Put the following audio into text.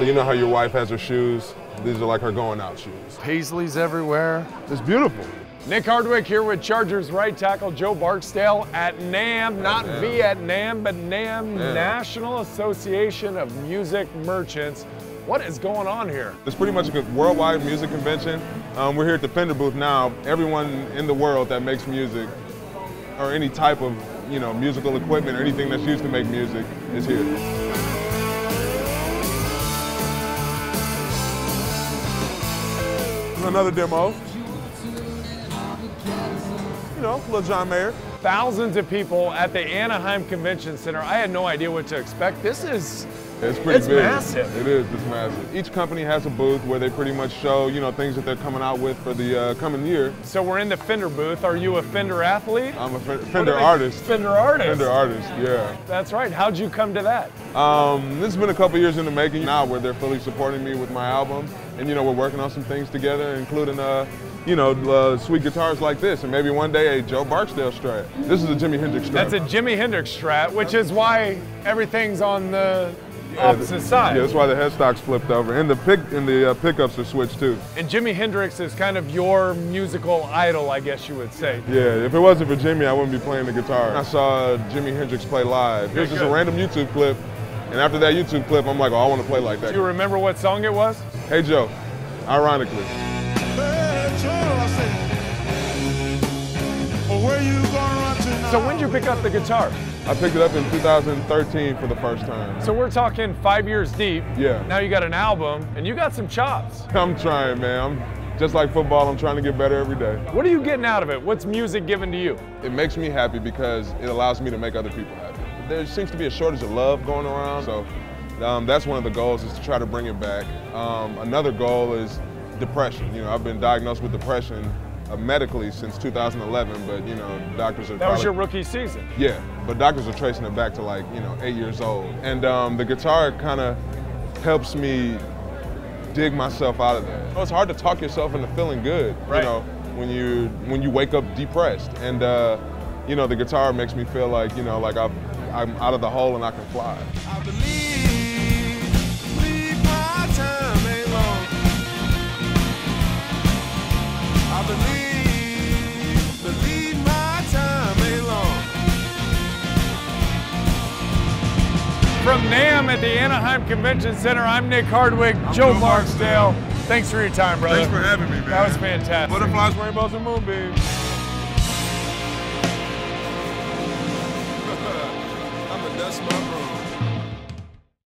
So you know how your wife has her shoes? These are like her going out shoes. Paisleys everywhere. It's beautiful. Nick Hardwick here with Chargers right tackle Joe Barksdale at NAMM, not Vietnam, but NAMM, National Association of Music Merchants. What is going on here? It's pretty much a worldwide music convention. We're here at the Fender booth now. Everyone in the world that makes music or any type of musical equipment or anything that's used to make music is here. Another demo. Little John Mayer. Thousands of people at the Anaheim Convention Center. I had no idea what to expect. This is, it's pretty big. Massive. It is, it's massive. Each company has a booth where they pretty much show, things that they're coming out with for the coming year. So we're in the Fender booth. Are you a Fender athlete? I'm a Fender artist. Fender artist? Fender artist, yeah. That's right. How'd you come to that? This has been a couple years in the making now where they're fully supporting me with my album. And we're working on some things together, including sweet guitars like this, and maybe one day a Joe Barksdale Strat. This is a Jimi Hendrix Strat. That's a Jimi Hendrix Strat, which is why everything's on the opposite side. Yeah, that's why the headstock's flipped over, and the pickups are switched too. And Jimi Hendrix is kind of your musical idol, I guess you would say. Yeah, if it wasn't for Jimi, I wouldn't be playing the guitar. I saw Jimi Hendrix play live. Here's just a random YouTube clip, and after that YouTube clip, I'm like, oh, I want to play like that. Do you remember what song it was? Hey Joe, ironically. So when did you pick up the guitar? I picked it up in 2013 for the first time. So we're talking 5 years deep. Yeah. Now you got an album and you got some chops. I'm trying, man. Just like football, I'm trying to get better every day. What are you getting out of it? What's music giving to you? It makes me happy because it allows me to make other people happy. There seems to be a shortage of love going around, so that's one of the goals, is to try to bring it back. Another goal is depression. I've been diagnosed with depression medically since 2011, but doctors are That was your rookie season. Yeah, but doctors are tracing it back to 8 years old. And the guitar kind of helps me dig myself out of that. It's hard to talk yourself into feeling good, right? When you wake up depressed. And the guitar makes me feel like like I'm out of the hole and I can fly. I believe my time ain't long. I believe my time ain't long. From NAMM at the Anaheim Convention Center, I'm Nick Hardwick, I'm Joe Barksdale. Thanks for your time, brother. Thanks for having me, man. That was fantastic. Butterflies, rainbows, and moonbeams. That's my room.